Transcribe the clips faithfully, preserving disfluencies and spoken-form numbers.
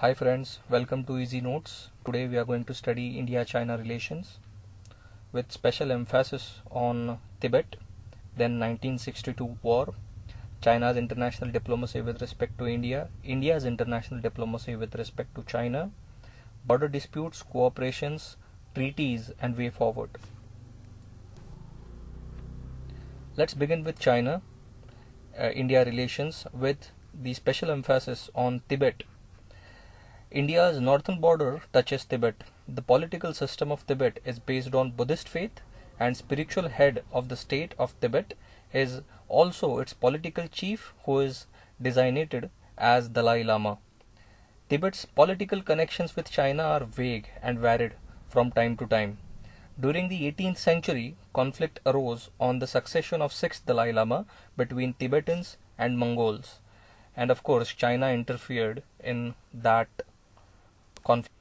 Hi friends, welcome to Easy Notes. Today we are going to study India-China relations with special emphasis on Tibet, then nineteen sixty-two war, China's international diplomacy with respect to India, India's international diplomacy with respect to China, border disputes, cooperations, treaties and way forward. Let's begin with China, uh, India relations with the special emphasis on Tibet. India's northern border touches Tibet. The political system of Tibet is based on Buddhist faith, and spiritual head of the state of Tibet is also its political chief, who is designated as Dalai Lama. Tibet's political connections with China are vague and varied from time to time. During the eighteenth century, conflict arose on the succession of sixth Dalai Lama between Tibetans and Mongols, and of course China interfered in that conflict.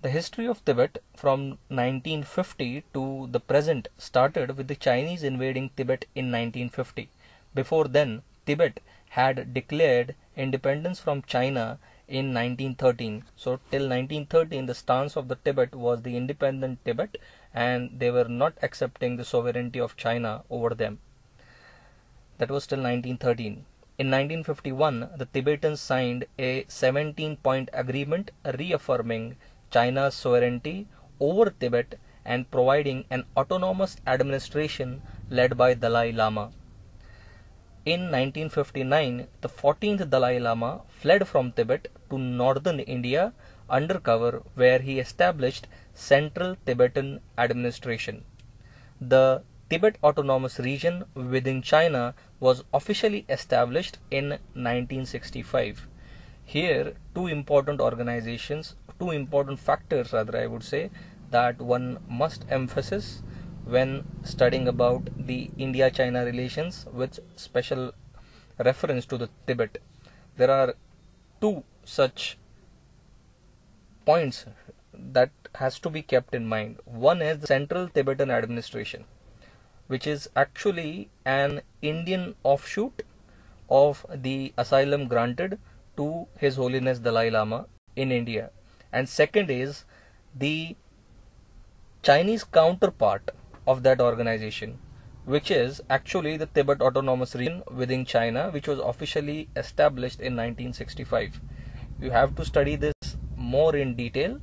The history of Tibet from nineteen fifty to the present started with the Chinese invading Tibet in nineteen fifty. Before then, Tibet had declared independence from China in nineteen thirteen. So till nineteen thirteen, the stance of the Tibet was the independent Tibet, and they were not accepting the sovereignty of China over them. That was till nineteen thirteen. In nineteen fifty-one, the Tibetans signed a seventeen point agreement reaffirming China's sovereignty over Tibet and providing an autonomous administration led by Dalai Lama. In nineteen fifty-nine, the fourteenth Dalai Lama fled from Tibet to northern India under cover, where he established Central Tibetan Administration. The Tibet Autonomous Region within China was officially established in nineteen sixty-five. Here, two important organizations, two important factors rather I would say, that one must emphasize when studying about the India-China relations with special reference to the Tibet. There are two such points that has to be kept in mind. One is the Central Tibetan Administration, which is actually an Indian offshoot of the asylum granted to His Holiness Dalai Lama in India. And second is the Chinese counterpart of that organization, which is actually the Tibet Autonomous Region within China, which was officially established in nineteen sixty-five. You have to study this more in detail,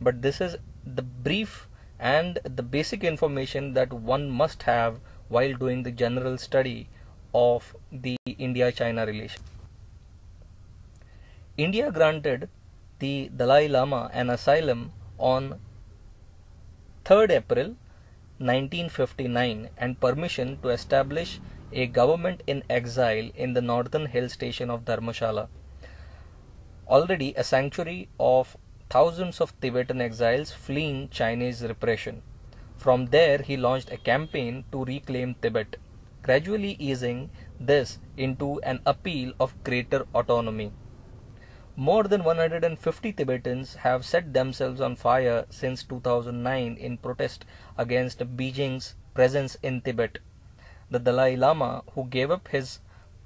but this is the brief and the basic information that one must have while doing the general study of the India-China relation. India granted the Dalai Lama an asylum on third April nineteen fifty-nine and permission to establish a government in exile in the northern hill station of Dharamshala, already a sanctuary of thousands of Tibetan exiles fleeing Chinese repression. From there, he launched a campaign to reclaim Tibet, gradually easing this into an appeal of greater autonomy. More than one hundred fifty Tibetans have set themselves on fire since two thousand nine in protest against Beijing's presence in Tibet. The Dalai Lama, who gave up his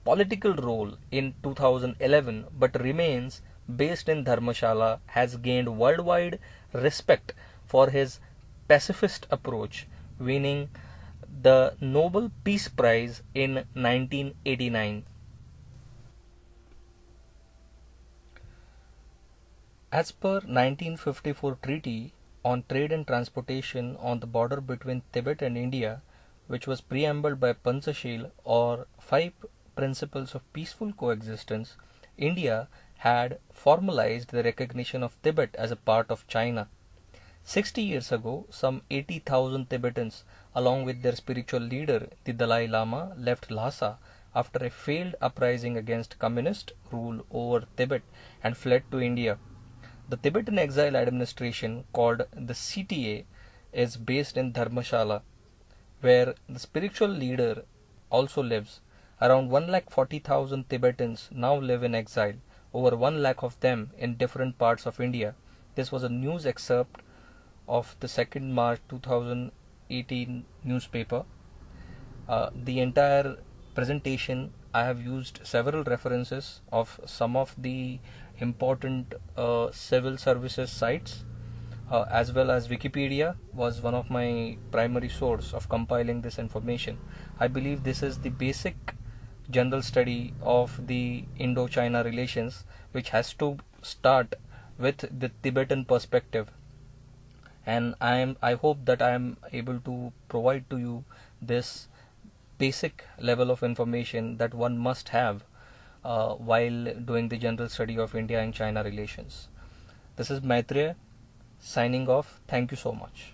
political role in two thousand eleven but remains based in Dharamshala, has gained worldwide respect for his pacifist approach, winning the Nobel Peace Prize in nineteen eighty-nine. As per nineteen fifty-four Treaty on Trade and Transportation on the border between Tibet and India, which was preambled by Panchsheel, or Five Principles of Peaceful Coexistence, India had formalized the recognition of Tibet as a part of China. Sixty years ago, some eighty thousand Tibetans, along with their spiritual leader, the Dalai Lama, left Lhasa after a failed uprising against communist rule over Tibet and fled to India. The Tibetan Exile Administration, called the C T A, is based in Dharamshala, where the spiritual leader also lives. Around one lakh forty thousand Tibetans now live in exile, over one lakh of them in different parts of India. This was a news excerpt of the second March two thousand eighteen newspaper. Uh, the entire presentation I have used several references of some of the important uh, civil services sites, uh, as well as Wikipedia was one of my primary source of compiling this information. I believe this is the basic general study of the Indo-China relations, which has to start with the Tibetan perspective. And I am I hope that I am able to provide to you this basic level of information that one must have uh, while doing the general study of India and China relations. This is Maitreya signing off. Thank you so much.